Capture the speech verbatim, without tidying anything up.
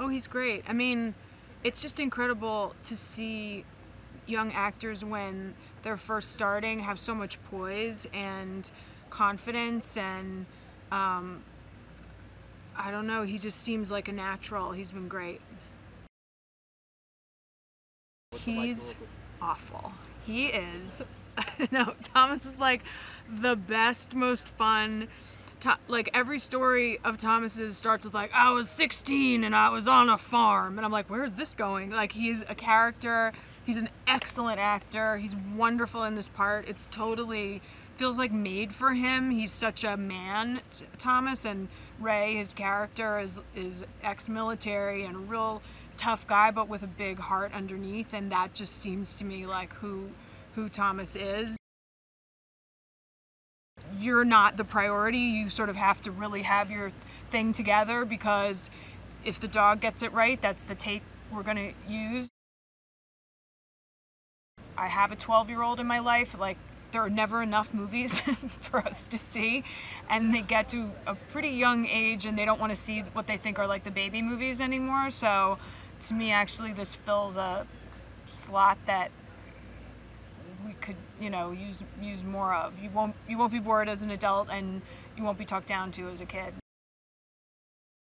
Oh, he's great. I mean, it's just incredible to see young actors when they're first starting have so much poise and confidence, and um, I don't know, he just seems like a natural. He's been great. He's awful. He is. No, Thomas is like the best, most fun. To, like every story of Thomas's starts with like, I was sixteen and I was on a farm, and I'm like, where is this going? Like, he's a character, he's an excellent actor, he's wonderful in this part. It's totally feels like made for him. He's such a man, Thomas, and Ray, his character, is is ex-military and a real tough guy, but with a big heart underneath, and that just seems to me like who who Thomas is. You're not the priority. You sort of have to really have your thing together, because if the dog gets it right, that's the take we're gonna use. I have a twelve-year-old in my life. Like, there are never enough movies for us to see, and they get to a pretty young age and they don't want to see what they think are like the baby movies anymore. So to me, actually, this fills a slot that we could, you know, use use more of. You won't you won't be bored as an adult, and you won't be talked down to as a kid.